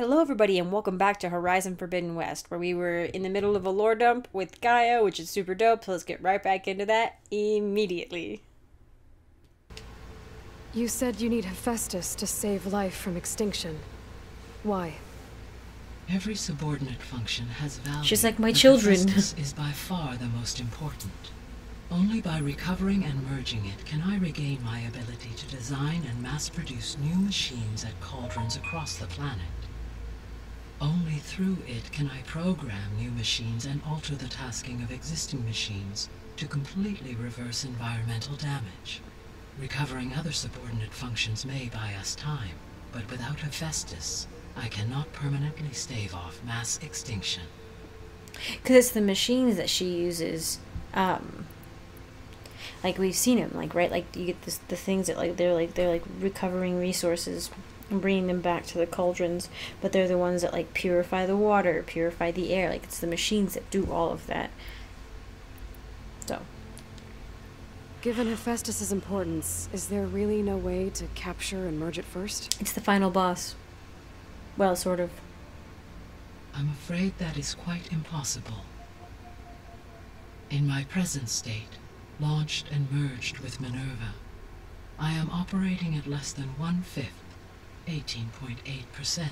Hello everybody and welcome back to Horizon Forbidden West, where we were in the middle of a lore dump with Gaia, which is super dope, so let's get right back into that immediately. You said you need Hephaestus to save life from extinction. Why? Every subordinate function has value. She's like my children. Hephaestus is by far the most important. Only by recovering and merging it can I regain my ability to design and mass-produce new machines at cauldrons across the planet. Only through it can I program new machines and alter the tasking of existing machines to completely reverse environmental damage. Recovering other subordinate functions may buy us time, but without Hephaestus, I cannot permanently stave off mass extinction. Because it's the machines that she uses, like we've seen them, like, right? Like, you get this, the things that, like, they're recovering resources and bringing them back to the cauldrons, but they're the ones that, like, purify the water, purify the air. Like, it's the machines that do all of that. So. Given Hephaestus's importance, is there really no way to capture and merge it first? It's the final boss. Well, sort of. I'm afraid that is quite impossible. In my present state, launched and merged with Minerva, I am operating at less than 1/5, 18.8%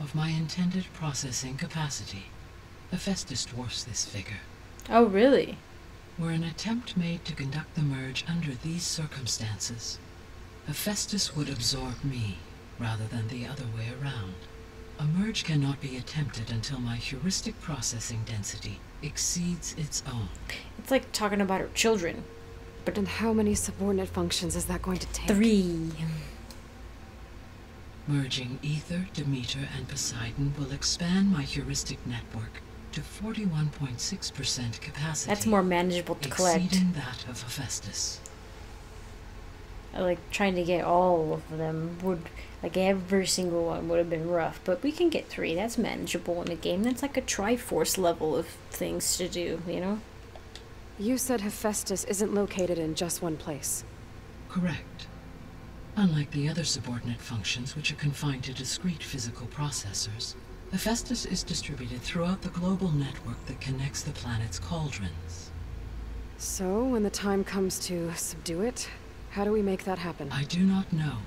of my intended processing capacity. Hephaestus dwarfs this figure. Oh, really? Were an attempt made to conduct the merge under these circumstances, Hephaestus would absorb me rather than the other way around. A merge cannot be attempted until my heuristic processing density exceeds its own. It's like talking about her children. But then how many subordinate functions is that going to take? 3. Merging Aether, Demeter, and Poseidon will expand my heuristic network to 41.6% capacity. That's more manageable to collect. Exceeding that of Hephaestus. Like, trying to get all of them would, like, every single one would have been rough, but we can get 3. That's manageable in a game. That's like a Triforce level of things to do, you know? You said Hephaestus isn't located in just one place. Correct. Unlike the other subordinate functions, which are confined to discrete physical processors, Hephaestus is distributed throughout the global network that connects the planet's cauldrons. So, when the time comes to subdue it, how do we make that happen? I do not know.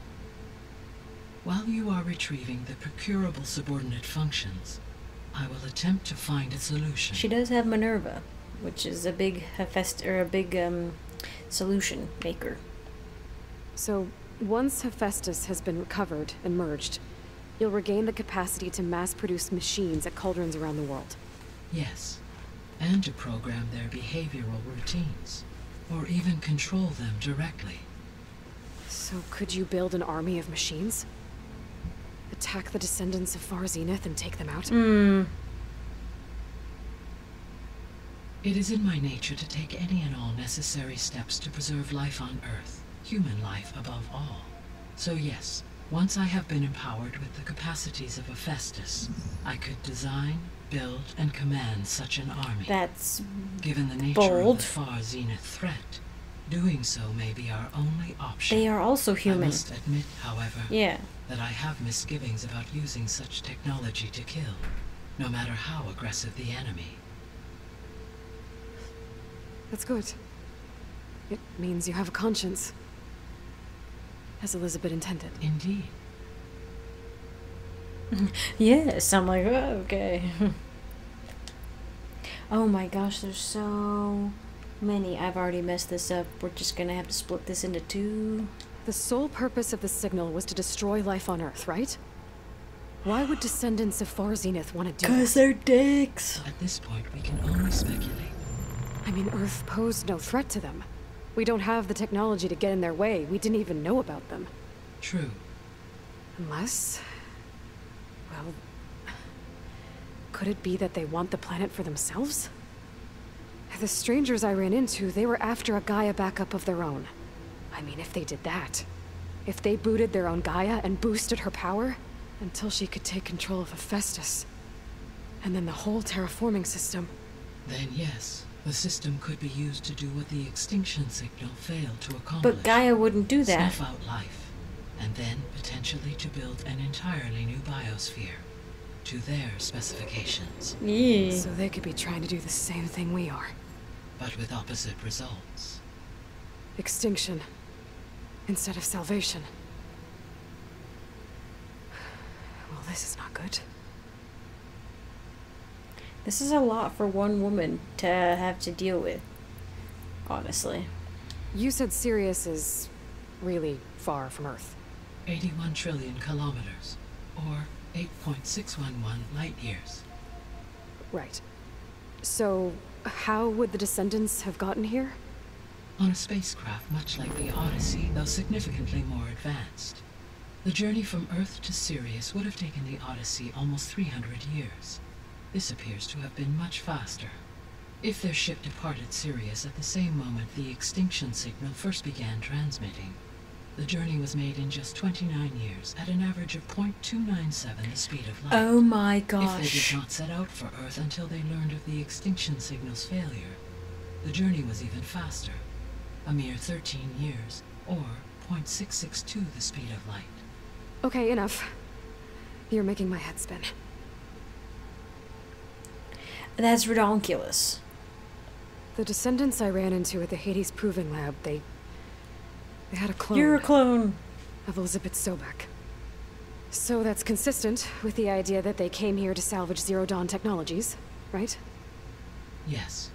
While you are retrieving the procurable subordinate functions, I will attempt to find a solution. She does have Minerva, which is a big Hephaestus, or a big solution maker. So, once Hephaestus has been recovered and merged, you'll regain the capacity to mass-produce machines at cauldrons around the world. Yes, and to program their behavioral routines, or even control them directly. So could you build an army of machines? Attack the descendants of Far Zenith and take them out? It is in my nature to take any and all necessary steps to preserve life on Earth. Human life above all. So yes, once I have been empowered with the capacities of Hephaestus, I could design, build, and command such an army. That's given the nature bold. Of the Far Zenith threat, doing so may be our only option. They are also human. I must admit, however, that I have misgivings about using such technology to kill, no matter how aggressive the enemy. That's good. It means you have a conscience. As Elizabeth intended. Indeed. Yes, I'm like, oh, okay. Oh my gosh, there's so many. I've already messed this up. We're just gonna have to split this into 2. The sole purpose of the signal was to destroy life on Earth, right? Why would descendants of Far Zenith want to do it? Because they're dicks! At this point, we can only speculate. I mean, Earth posed no threat to them. We don't have the technology to get in their way. We didn't even know about them. True. Unless... well... could it be that they want the planet for themselves? The strangers I ran into, they were after a Gaia backup of their own. I mean, if they did that... if they booted their own Gaia and boosted her power... until she could take control of Hephaestus... and then the whole terraforming system... then yes. The system could be used to do what the extinction signal failed to accomplish. But Gaia wouldn't do that. Snuff out life, and then potentially to build an entirely new biosphere. to their specifications. Yeah. So they could be trying to do the same thing we are. But with opposite results. Extinction. Instead of salvation. Well, this is not good. This is a lot for one woman to have to deal with, honestly. You said Sirius is really far from Earth. 81 trillion kilometers, or 8.611 light years. Right. So, how would the descendants have gotten here? On a spacecraft much like the Odyssey, though significantly more advanced. The journey from Earth to Sirius would have taken the Odyssey almost 300 years. This appears to have been much faster. If their ship departed Sirius at the same moment the extinction signal first began transmitting, the journey was made in just 29 years at an average of 0.297 the speed of light. Oh my gosh. If they did not set out for Earth until they learned of the extinction signal's failure, the journey was even faster, a mere 13 years, or 0.662 the speed of light. Okay, enough. You're making my head spin. That's ridiculous. The descendants I ran into at the Hades Proving Lab, they had a clone. You're a clone. Of Elizabeth Sobeck. So that's consistent with the idea that they came here to salvage Zero Dawn technologies, right? Yes.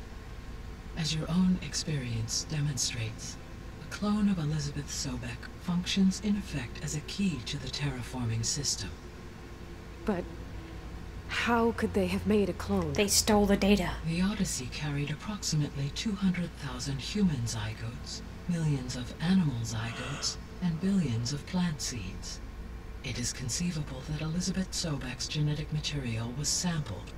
As your own experience demonstrates, a clone of Elizabeth Sobeck functions in effect as a key to the terraforming system. But how could they have made a clone? They stole the data. The Odyssey carried approximately 200,000 human zygotes, millions of animal zygotes, and billions of plant seeds. It is conceivable that Elizabeth Sobeck's genetic material was sampled,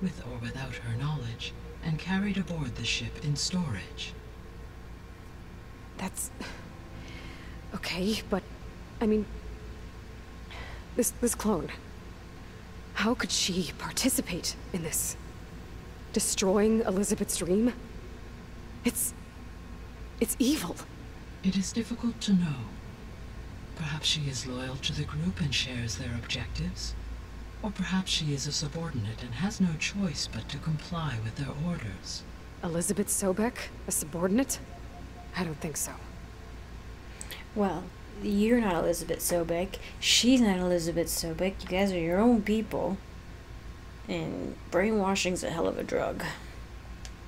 with or without her knowledge, and carried aboard the ship in storage. That's... okay, but... I mean... This clone... how could she participate in this? Destroying Elizabeth's dream? It's evil. It is difficult to know. Perhaps she is loyal to the group and shares their objectives. Or perhaps she is a subordinate and has no choice but to comply with their orders. Elizabeth Sobeck? A subordinate? I don't think so. Well... you're not Elizabeth Sobeck. She's not Elizabeth Sobeck. You guys are your own people. And brainwashing's a hell of a drug.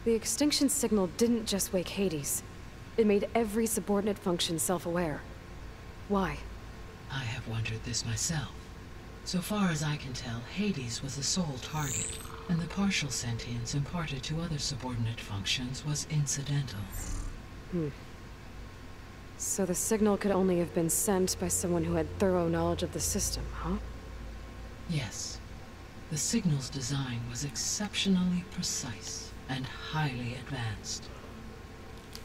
The extinction signal didn't just wake Hades. It made every subordinate function self-aware. Why? I have wondered this myself. So far as I can tell, Hades was the sole target, and the partial sentience imparted to other subordinate functions was incidental. Hmm. So the signal could only have been sent by someone who had thorough knowledge of the system, huh? Yes. The signal's design was exceptionally precise and highly advanced.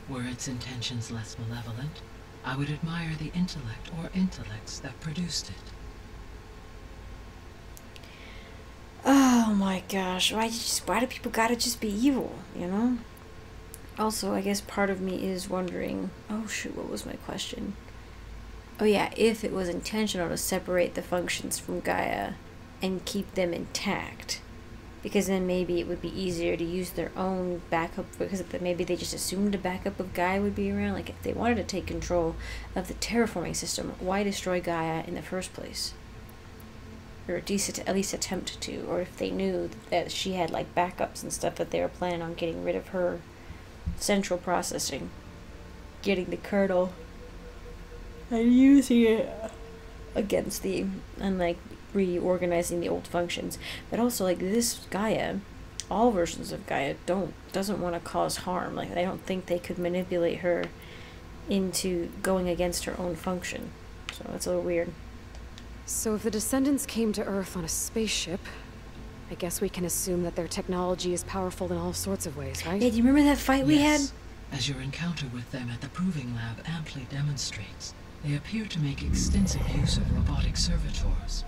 Were its intentions less malevolent, I would admire the intellect or intellects that produced it. Oh my gosh, why do people gotta just be evil, you know? Also, I guess part of me is wondering... oh shoot, what was my question? Oh yeah, if it was intentional to separate the functions from Gaia and keep them intact. Because then maybe it would be easier to use their own backup, because maybe they just assumed a backup of Gaia would be around. Like, if they wanted to take control of the terraforming system, why destroy Gaia in the first place? Or at least attempt to. Or if they knew that she had, like, backups and stuff, that they were planning on getting rid of her... central processing, getting the kernel and using it against the, and like reorganizing the old functions. But also, like, this Gaia, all versions of Gaia doesn't want to cause harm. Like, I don't think they could manipulate her into going against her own function. So that's a little weird. So if the descendants came to Earth on a spaceship, I guess we can assume that their technology is powerful in all sorts of ways, right? Yeah, do you remember that fight we had? Yes. As your encounter with them at the Proving Lab amply demonstrates, they appear to make extensive use of robotic servitors.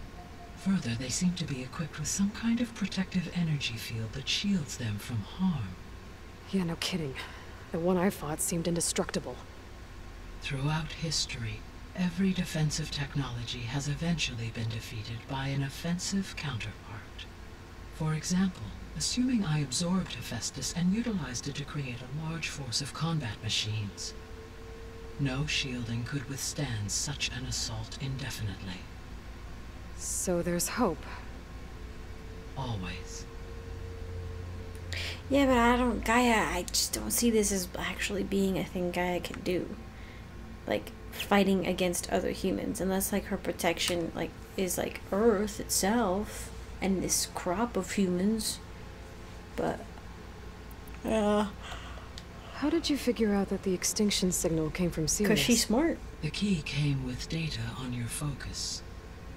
Further, they seem to be equipped with some kind of protective energy field that shields them from harm. Yeah, no kidding. The one I fought seemed indestructible. Throughout history, every defensive technology has eventually been defeated by an offensive counterpart. For example, assuming I absorbed Hephaestus and utilized it to create a large force of combat machines. No shielding could withstand such an assault indefinitely. So there's hope. Always. Yeah, but I just don't see this as actually being a thing Gaia can do. Like, fighting against other humans, unless like her protection is like Earth itself and this crop of humans. But how did you figure out that the extinction signal came from Sirius? 'Cause she's smart. The key came with data on your focus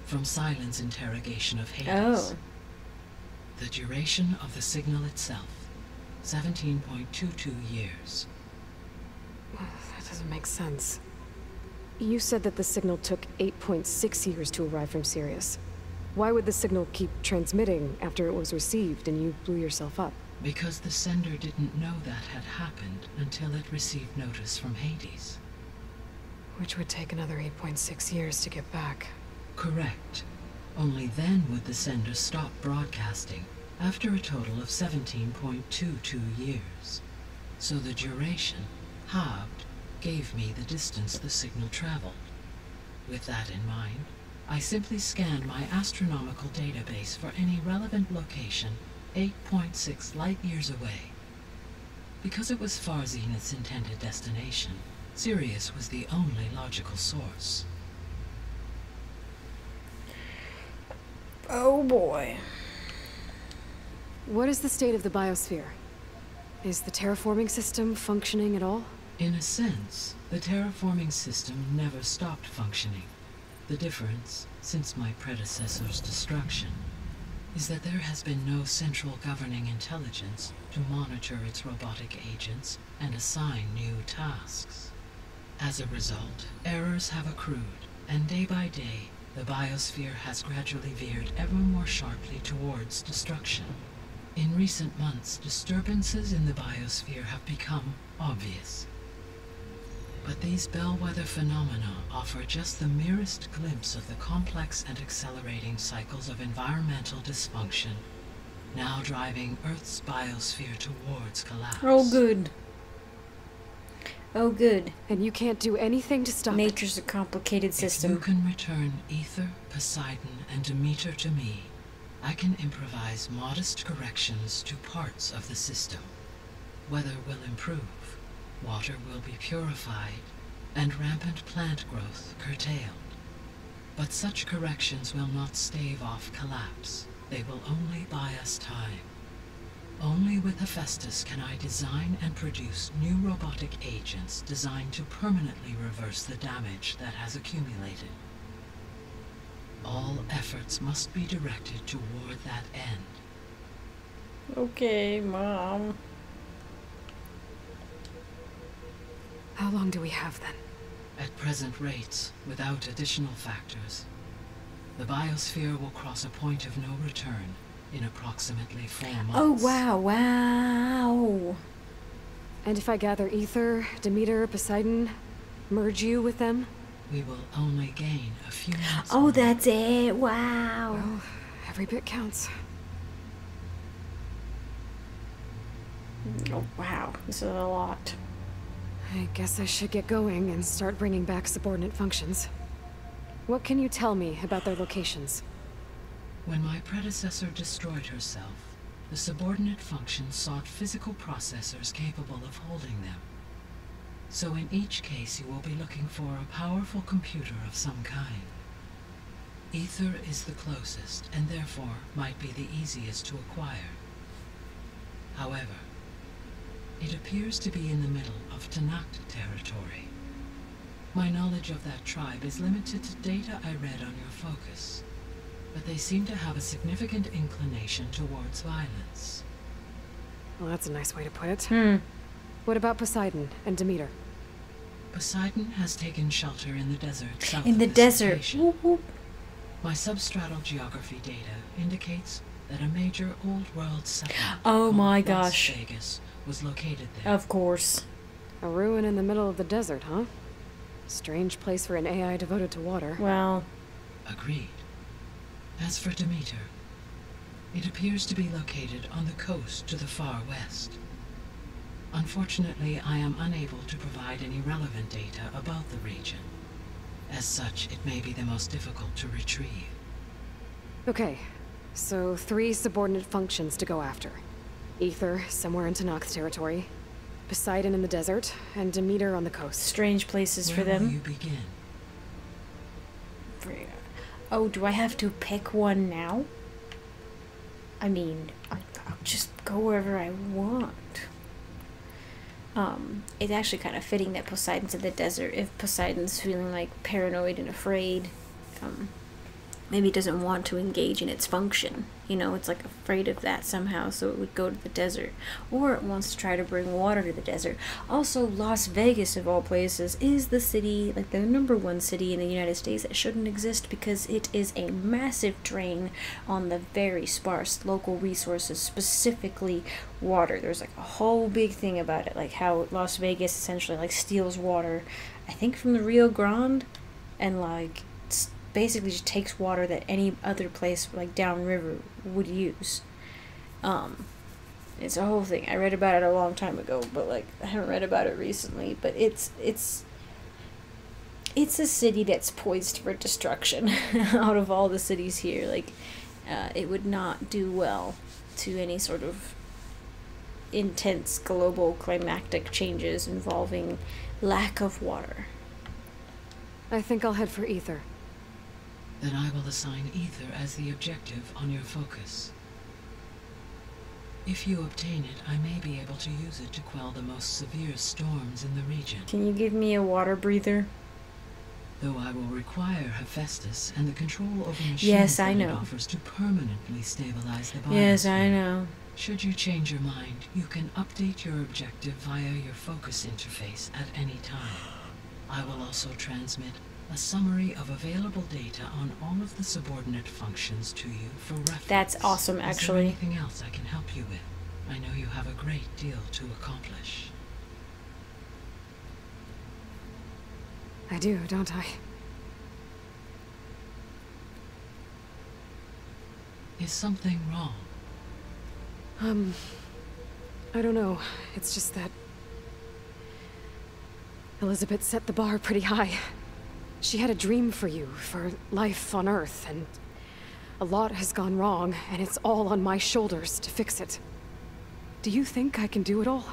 from Silent's interrogation of Hades. Oh. The duration of the signal itself, 17.22 years. Well, that doesn't make sense. You said that the signal took 8.6 years to arrive from Sirius. Why would the signal keep transmitting after it was received and you blew yourself up? Because the sender didn't know that had happened until it received notice from Hades. Which would take another 8.6 years to get back. Correct. Only then would the sender stop broadcasting after a total of 17.22 years. So the duration, halved, gave me the distance the signal traveled. With that in mind, I simply scanned my astronomical database for any relevant location 8.6 light years away. Because it was Far Zenith's intended destination, Sirius was the only logical source. Oh boy. What is the state of the biosphere? Is the terraforming system functioning at all? In a sense, the terraforming system never stopped functioning. The difference, since my predecessor's destruction, is that there has been no central governing intelligence to monitor its robotic agents and assign new tasks. As a result, errors have accrued, and day by day, the biosphere has gradually veered ever more sharply towards destruction. In recent months, disturbances in the biosphere have become obvious. But these bellwether phenomena offer just the merest glimpse of the complex and accelerating cycles of environmental dysfunction, now driving Earth's biosphere towards collapse. Oh good. Oh good. And you can't do anything to stop it. Nature's a complicated system. If you can return Aether, Poseidon, and Demeter to me, I can improvise modest corrections to parts of the system. Weather will improve. Water will be purified, and rampant plant growth curtailed. But such corrections will not stave off collapse. They will only buy us time. Only with Hephaestus can I design and produce new robotic agents designed to permanently reverse the damage that has accumulated. All efforts must be directed toward that end. Okay, Mom. How long do we have then? At present rates, without additional factors, the biosphere will cross a point of no return in approximately 4 months. Oh wow, wow! And if I gather Aether, Demeter, Poseidon, merge you with them? We will only gain a few months. Oh, that's it! Wow! Well, every bit counts. Oh wow, this is a lot. I guess I should get going and start bringing back subordinate functions. What can you tell me about their locations? When my predecessor destroyed herself, the subordinate functions sought physical processors capable of holding them. So in each case you will be looking for a powerful computer of some kind. Aether is the closest, and therefore might be the easiest to acquire. However, it appears to be in the middle of Tenakth territory. My knowledge of that tribe is limited to data I read on your focus, but they seem to have a significant inclination towards violence. Well, that's a nice way to put it. Hmm. What about Poseidon and Demeter? Poseidon has taken shelter in the desert south of this location. My substratal geography data indicates that a major old world settlement, oh my gosh, Las Vegas, was located there. Of course. A ruin in the middle of the desert, huh? Strange place for an AI devoted to water. Well. Agreed. As for Demeter, It appears to be located on the coast to the far west. Unfortunately, I am unable to provide any relevant data about the region. As such, it may be the most difficult to retrieve. Okay, so 3 subordinate functions to go after. Aether, somewhere in Tenakth territory, Poseidon in the desert, and Demeter on the coast. Strange places for them. Where will you begin? Oh, do I have to pick one now? I mean, I'll just go wherever I want. It's actually kind of fitting that Poseidon's in the desert if Poseidon's feeling like paranoid and afraid. Maybe it doesn't want to engage in its function. You know, it's like afraid of that somehow, so it would go to the desert. Or it wants to try to bring water to the desert. Also, Las Vegas, of all places, is the city, like the #1 city in the United States that shouldn't exist because it is a massive drain on the very sparse local resources, specifically water. There's like a whole big thing about it, like how Las Vegas essentially like steals water, I think from the Rio Grande, and like basically just takes water that any other place like downriver would use. It's a whole thing. I read about it a long time ago, but like I haven't read about it recently, but it's a city that's poised for destruction. Out of all the cities here, like it would not do well to any sort of intense global climatic changes involving lack of water. I think I'll head for Aether. Then I will assign Aether as the objective on your focus. If you obtain it, I may be able to use it to quell the most severe storms in the region. Can you give me a water breather? Though I will require Hephaestus and the control over machines it offers to permanently stabilize the biosphere. Yes, I know. Should you change your mind, you can update your objective via your focus interface at any time. I will also transmit a summary of available data on all of the subordinate functions to you for reference. That's awesome, actually. Is there anything else I can help you with? I know you have a great deal to accomplish. I do, don't I? Is something wrong? I don't know. It's just that Elizabeth set the bar pretty high. She had a dream for you, for life on Earth, and a lot has gone wrong, and it's all on my shoulders to fix it. Do you think I can do it all?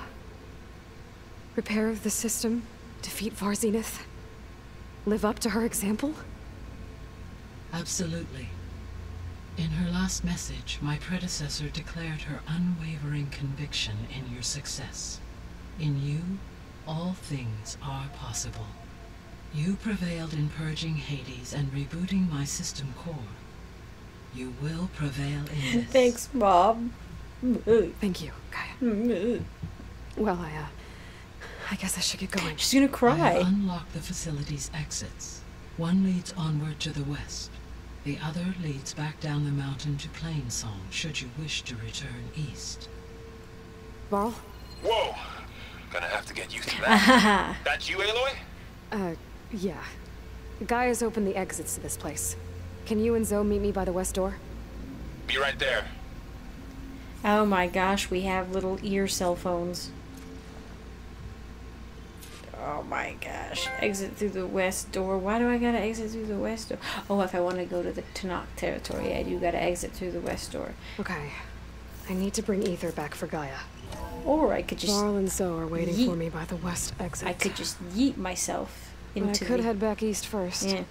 Repair the system, defeat Far Zenith, live up to her example? Absolutely. In her last message, my predecessor declared her unwavering conviction in your success. In you, all things are possible. You prevailed in purging Hades and rebooting my system core. You will prevail in this. Thanks, Mom. Thank you, Gaia. Well, I guess I should get going. She's gonna cry. Unlock the facility's exits. One leads onward to the west. The other leads back down the mountain to Plainsong, should you wish to return east. Varl? Whoa! Gonna have to get used to that. That's you, Aloy? Yeah. Gaia's opened the exits to this place. Can you and Zoe meet me by the west door? Be right there. Oh my gosh, we have little ear cell phones. Oh my gosh. Exit through the west door. Why do I gotta exit through the west door? Oh, if I want to go to the Tenakth territory, I do gotta exit through the west door. Okay. I need to bring Aether back for Gaia. Or I could just... Varl and Zoe are waiting for me by the west exit. I could just yeet myself into... I could head back east first. Yeah.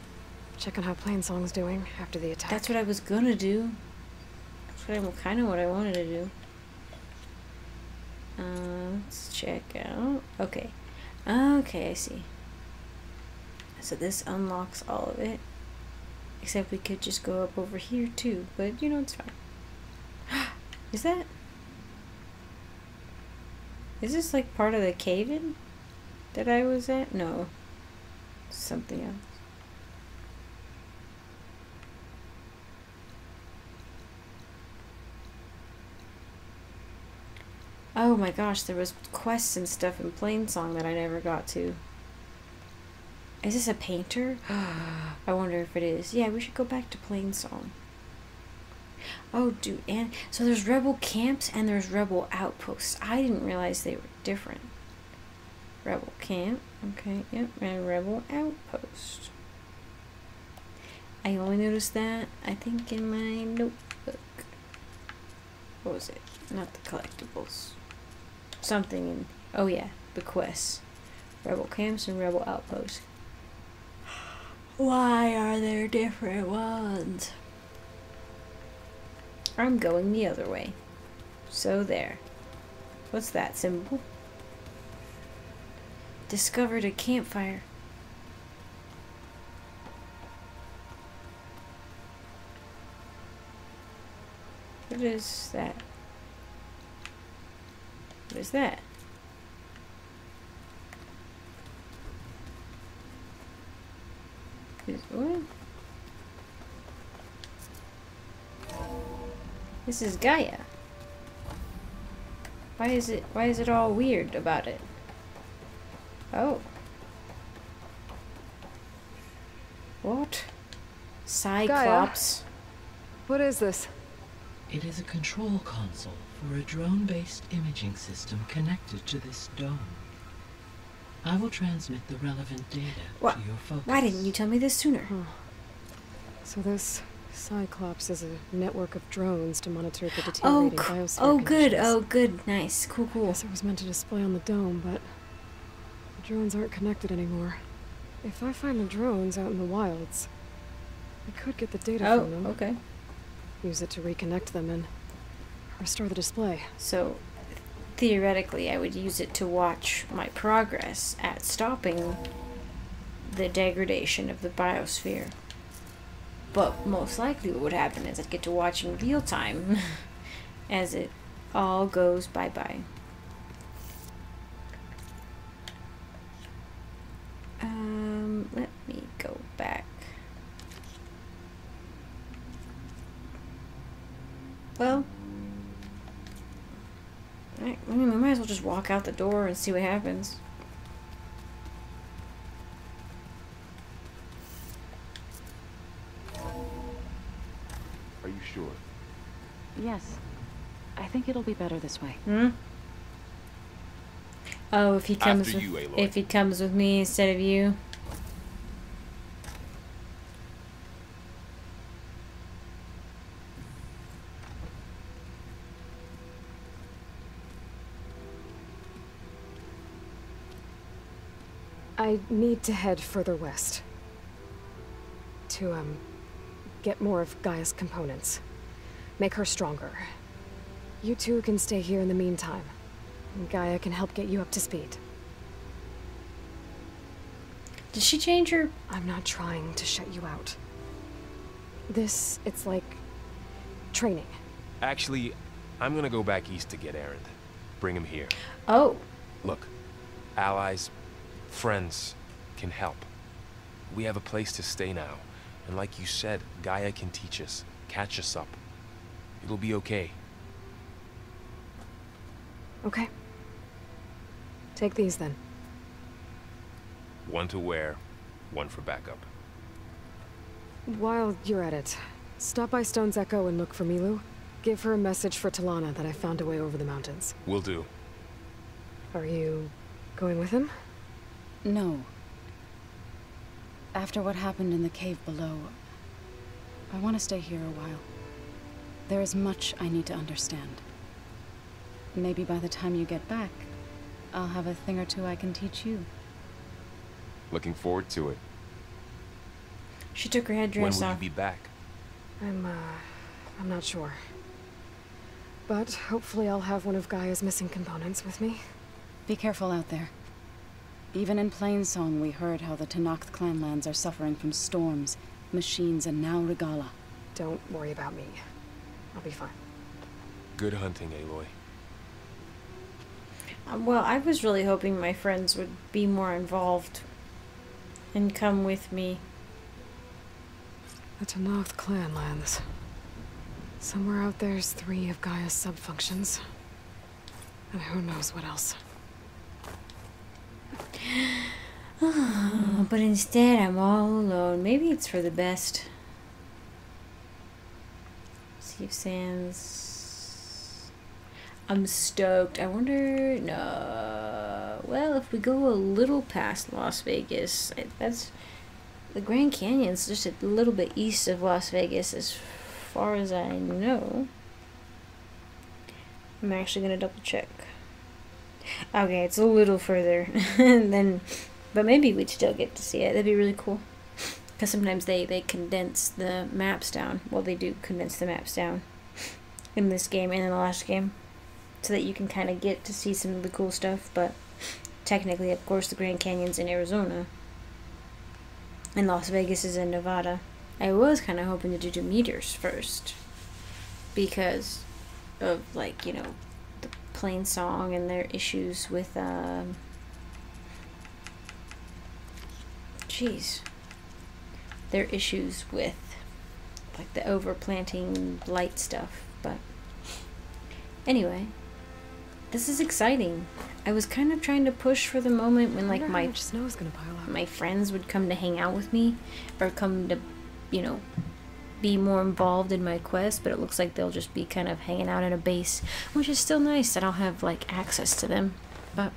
Check on how Plainsong's doing after the attack. That's what I was gonna do. That's kind of what I wanted to do. Let's check out... Okay. Okay, I see. So this unlocks all of it. Except we could just go up over here too. But, you know, it's fine. Is that... Is this like part of the cave-in that I was at? No. Something else. Oh my gosh, there was quests and stuff in Plainsong that I never got to. Is this a painter? I wonder if it is. Yeah, we should go back to Plainsong. Oh, dude, and so there's rebel camps and there's rebel outposts. I didn't realize they were different. Rebel camp, okay, yep, and rebel outpost. I only noticed that, I think, in my notebook. What was it? Not the collectibles. Something in, oh yeah, the quests. Rebel camps and rebel outposts. Why are there different ones? I'm going the other way. So there. What's that symbol? Discovered a campfire. What is that? What is that? What? This is Gaia. Why is it all weird about it? Oh. What? Cyclops. Gaia. What is this? It is a control console for a drone-based imaging system connected to this dome. I will transmit the relevant data to your focus. Why didn't you tell me this sooner? Huh. So this Cyclops is a network of drones to monitor the deteriorating biosphere. Oh, good. Oh, good. Nice. Cool, cool. I guess it was meant to display on the dome, but the drones aren't connected anymore. If I find the drones out in the wilds, I could get the data from them. Oh, okay. Use it to reconnect them and restore the display. So theoretically, I would use it to watch my progress at stopping the degradation of the biosphere. But most likely what would happen is I'd get to watch in real time as it all goes bye-bye. Let me go back. Well, I mean, we might as well just walk out the door and see what happens. Are you sure? Yes. I think it'll be better this way. Hmm? Oh, if he comes after you, Aloy. If he comes with me instead of you. I need to head further west to get more of Gaia's components, make her stronger. You two can stay here in the meantime, and Gaia can help get you up to speed. Did she change her? I'm not trying to shut you out. This, it's like training. Actually, I'm gonna go back east to get Erend. Bring him here. Oh. Look, allies. Friends can help. We have a place to stay now, and like you said, Gaia can teach us, catch us up. It'll be okay. Okay. Take these then. One to wear, one for backup. While you're at it, stop by Stone's Echo and look for Milu. Give her a message for Talana that I found a way over the mountains. Will do. Are you going with him? No. After what happened in the cave below, I want to stay here a while. There is much I need to understand. Maybe by the time you get back, I'll have a thing or two I can teach you. Looking forward to it. She took her headdress off. When will you be back? I'm not sure. But hopefully I'll have one of Gaia's missing components with me. Be careful out there. Even in Plainsong, we heard how the Tenakth clanlands are suffering from storms, machines, and now Regala. Don't worry about me. I'll be fine. Good hunting, Aloy. Well, I was really hoping my friends would be more involved and come with me. The Tenakth clanlands. Somewhere out there's 3 of Gaia's subfunctions. And who knows what else. But instead I'm all alone. Maybe it's for the best. Deep Sands. I'm stoked. I wonder... No. Well, if we go a little past Las Vegas, that's... The Grand Canyon's just a little bit east of Las Vegas as far as I know. I'm actually going to double check. Okay, it's a little further than... But maybe we'd still get to see it. That'd be really cool. Because sometimes they condense the maps down. Well, they do condense the maps down in this game and in the last game. So that you can kind of get to see some of the cool stuff. But technically, of course, the Grand Canyon's in Arizona. And Las Vegas is in Nevada. I was kind of hoping to do Demeter's first. Because of, like, you know, the Plainsong and their issues with... their issues with like the overplanting blight stuff, but anyway, this is exciting. I was kind of trying to push for the moment when like my snow is gonna pile up. My friends would come to hang out with me or come to, you know, be more involved in my quest, but it looks like they'll just be kind of hanging out at a base, which is still nice that I'll have like access to them, but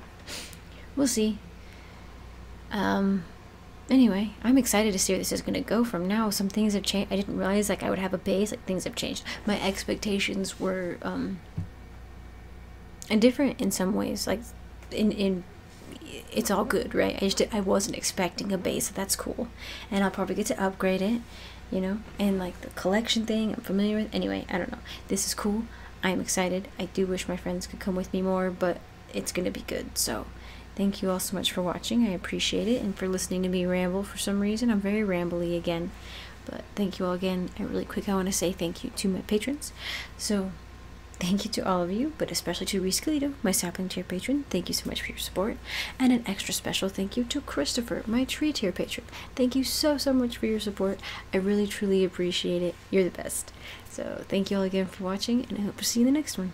we'll see. Anyway, I'm excited to see where this is going to go from now. Some things have changed. I didn't realize, like, I would have a base. Like, things have changed. My expectations were, different in some ways. Like, it's all good, right? I wasn't expecting a base, so that's cool. And I'll probably get to upgrade it, you know? And, like, the collection thing I'm familiar with. Anyway, I don't know. This is cool. I'm excited. I do wish my friends could come with me more, but it's going to be good, so... Thank you all so much for watching. I appreciate it. And for listening to me ramble for some reason. I'm very rambly again. But thank you all again. And really quick, I want to say thank you to my patrons. So, thank you to all of you. But especially to Reskelito, my sapling tier patron. Thank you so much for your support. And an extra special thank you to Christopher, my tree tier patron. Thank you so, so much for your support. I really, truly appreciate it. You're the best. So, thank you all again for watching. And I hope to see you in the next one.